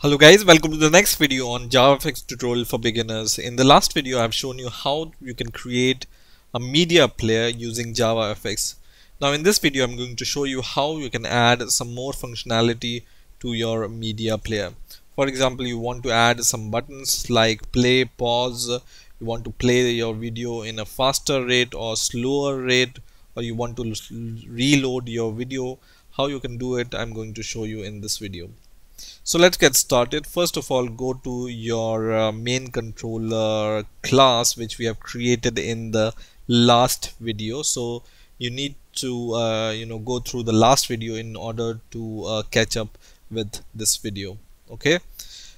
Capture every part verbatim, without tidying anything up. Hello guys, welcome to the next video on JavaFX tutorial for beginners. In the last video I have shown you how you can create a media player using JavaFX. Now in this video I'm going to show you how you can add some more functionality to your media player. For example, you want to add some buttons like play, pause, you want to play your video in a faster rate or slower rate, or you want to reload your video. How you can do it I'm going to show you in this video. So let's get started. First of all, go to your uh, main controller class which we have created in the last video. So you need to uh, you know go through the last video in order to uh, catch up with this video. Okay,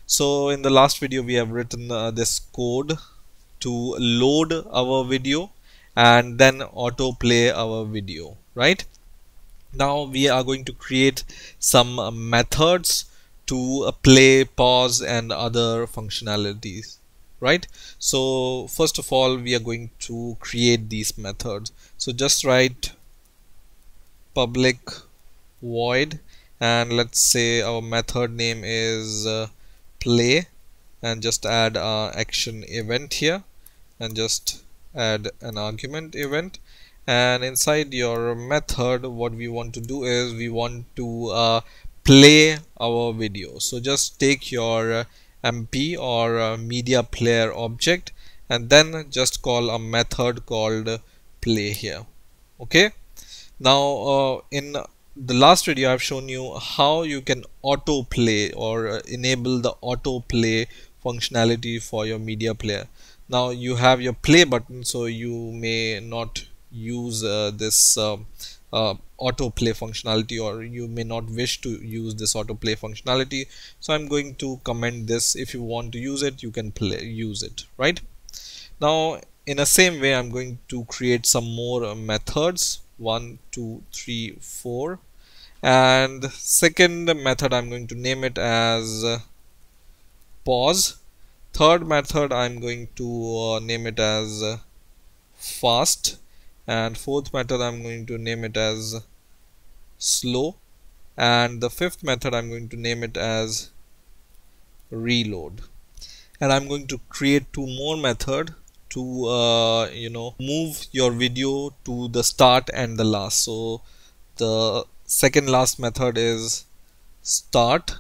so in the last video we have written uh, this code to load our video and then autoplay our video, right? Now we are going to create some uh, methods to uh, play, pause and other functionalities, right? So first of all we are going to create these methods. So just write public void and let's say our method name is uh, play, and just add our action event here and just add an argument event. And inside your method what we want to do is we want to uh, play our video. So just take your M P or uh, media player object and then just call a method called play here. Okay, now uh, in the last video I've shown you how you can autoplay or uh, enable the autoplay functionality for your media player. Now you have your play button, so you may not use uh, this uh, uh, autoplay functionality, or you may not wish to use this autoplay functionality. So I'm going to comment this. If you want to use it, you can play, use it, right? Now in the same way I'm going to create some more uh, methods, one two three four, and second method I'm going to name it as uh, pause. Third method I'm going to uh, name it as uh, fast, and fourth method I'm going to name it as slow, and the fifth method I'm going to name it as reload. And I'm going to create two more methods to uh, you know move your video to the start and the last. So the second last method is start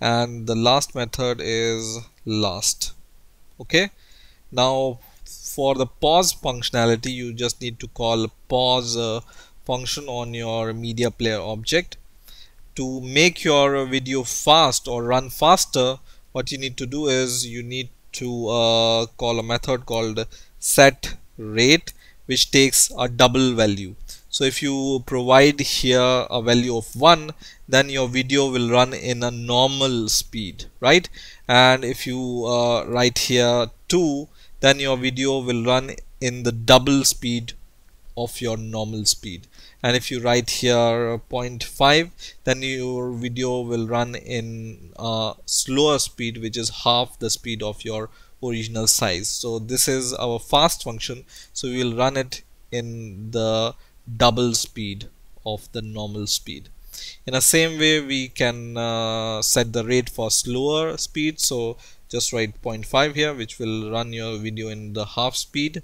and the last method is last. Okay, now for the pause functionality you just need to call pause uh, function on your media player object. To make your video fast or run faster, what you need to do is you need to uh, call a method called setRate which takes a double value. So if you provide here a value of one, then your video will run in a normal speed, right? And if you uh, write here two, then your video will run in the double speed of your normal speed. And if you write here zero point five, then your video will run in uh, slower speed, which is half the speed of your original size. So this is our fast function, so we will run it in the double speed of the normal speed. In the same way we can uh, set the rate for slower speed, so just write zero point five here, which will run your video in the half speed.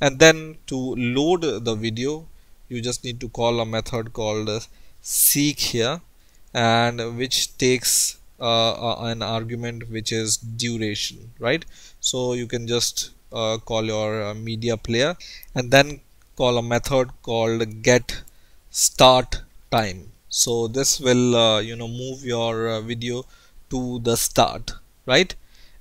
And then to load the video you just need to call a method called seek here, and which takes uh, uh, an argument which is duration, right? So you can just uh, call your uh, media player and then call a method called getStartTime. So this will uh, you know move your uh, video to the start, right?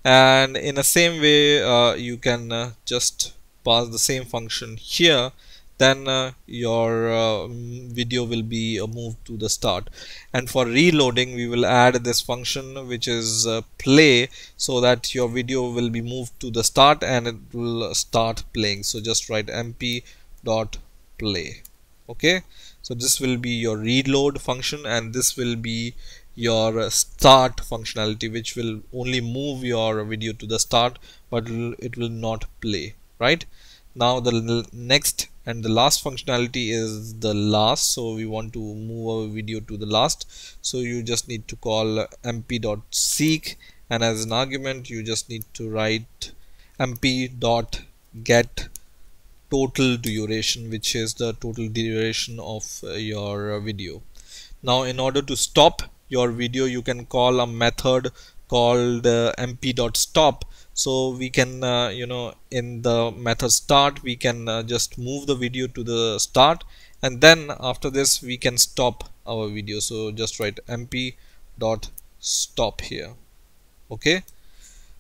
And in the same way uh, you can uh, just pass the same function here, then uh, your uh, video will be uh, moved to the start. And for reloading we will add this function which is uh, play, so that your video will be moved to the start and it will start playing. So just write m p dot play. Okay, so this will be your reload function and this will be your start functionality, which will only move your video to the start but it will not play, right? Now the next and the last functionality is the last, so we want to move our video to the last, so you just need to call mp.seek, and as an argument you just need to write mp.get total duration, which is the total duration of your video. Now in order to stop your video, you can call a method called uh, mp.stop. So we can uh, you know, in the method start, we can uh, just move the video to the start, and then after this we can stop our video. So just write mp.stop here. Okay,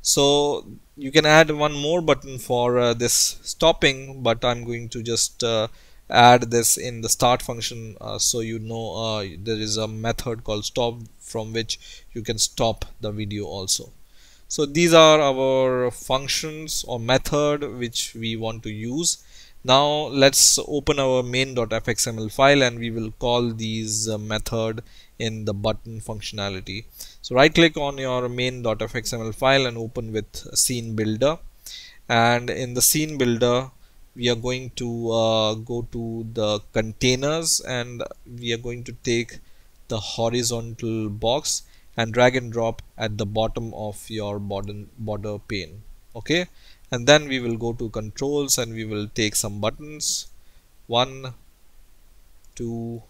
so you can add one more button for uh, this stopping, but I'm going to just uh, add this in the start function, uh, so you know uh, there is a method called stop from which you can stop the video also. So these are our functions or method which we want to use. Now let's open our main.fxml file, and we will call these uh, method in the button functionality. So right click on your main.fxml file and open with scene builder, and in the scene builder we are going to uh, go to the containers, and we are going to take the horizontal box and drag and drop at the bottom of your border, border pane. Okay, and then we will go to controls, and we will take some buttons, one two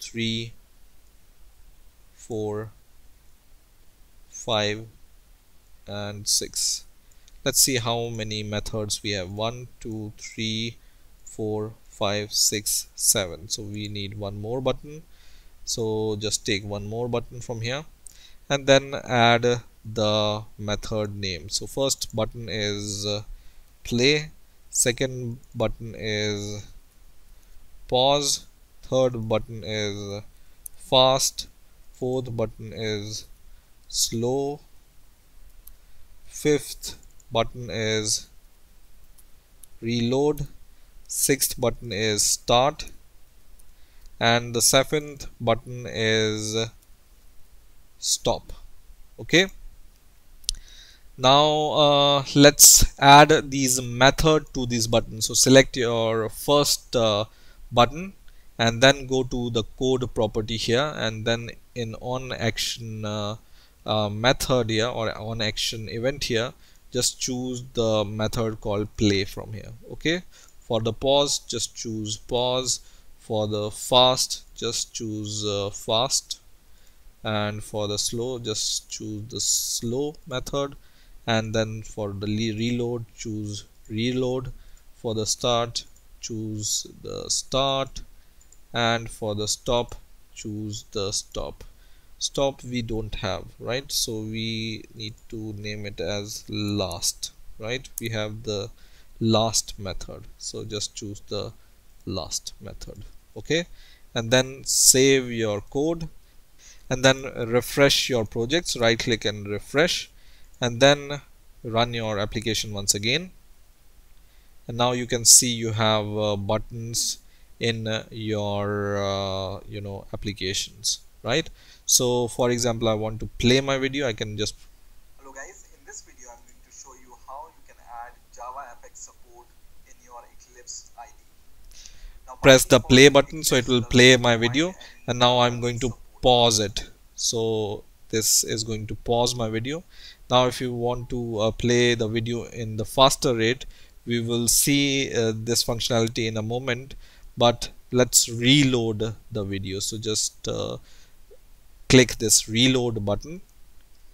three four five and six. Let's see how many methods we have. One two three four five six seven. So we need one more button, so just take one more button from here and then add the method name. So first button is play, second button is pause, third button is fast, fourth button is slow, fifth button is reload, sixth button is start, and the seventh button is stop. Okay, now uh, let's add these method to these buttons. So select your first uh, button and then go to the code property here, and then in on action uh, uh, method here, or on action event here, just choose the method called play from here. Okay, for the pause just choose pause, for the fast just choose uh, fast, and for the slow just choose the slow method, and then for the reload choose reload, for the start choose the start, and for the stop choose the stop. Stop we don't have, right? So we need to name it as last, right? We have the last method, so just choose the last method. Okay, and then save your code, and then refresh your projects. Right click and refresh, and then run your application once again, and now you can see you have uh, buttons in uh, your uh, you know, applications, right? So for example, I want to play my video. I can just... Hello guys, in this video I'm going to show you how you can add JavaFX support in your Eclipse I D. Now, press the play button, so it will play my video, and now I'm going to pause it. So this is going to pause my video. Now if you want to uh, play the video in the faster rate, we will see uh, this functionality in a moment, but let's reload the video. So just uh, click this reload button,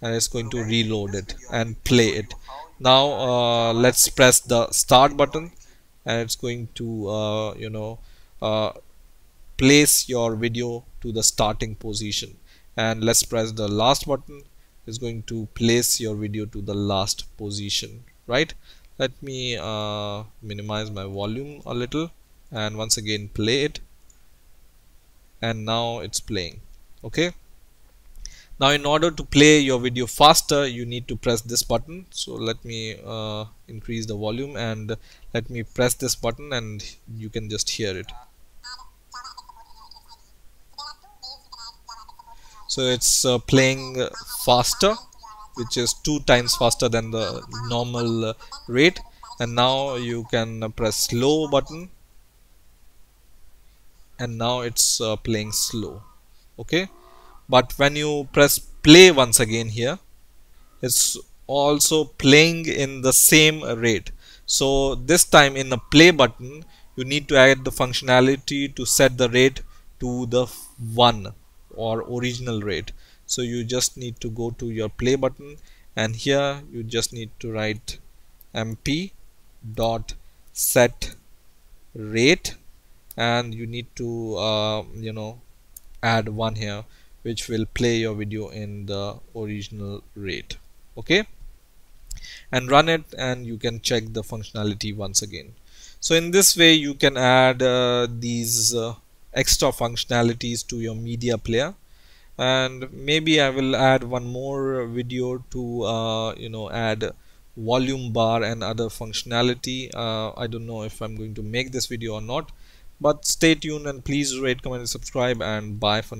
and it's going to reload it and play it. Now uh, let's press the start button, and it's going to uh, you know uh, place your video to the starting position, and let's press the last button. It's going to place your video to the last position, right? Let me uh, minimize my volume a little, and once again play it, and now it's playing. Okay, now in order to play your video faster, you need to press this button. So let me uh, increase the volume, and let me press this button, and you can just hear it. So it's uh, playing faster, which is two times faster than the normal rate, and now you can press slow button, and now it's uh, playing slow. Okay, but when you press play once again here, it's also playing in the same rate. So this time in the play button, you need to add the functionality to set the rate to the one or original rate. So you just need to go to your play button, and here you just need to write m p dot set rate, and you need to uh, you know, add one here, which will play your video in the original rate. Okay, and run it, and you can check the functionality once again. So in this way you can add uh, these uh, extra functionalities to your media player. And maybe I will add one more video to uh, you know, add volume bar and other functionality. uh, I don't know if I'm going to make this video or not, but stay tuned, and please rate, comment and subscribe, and bye for now.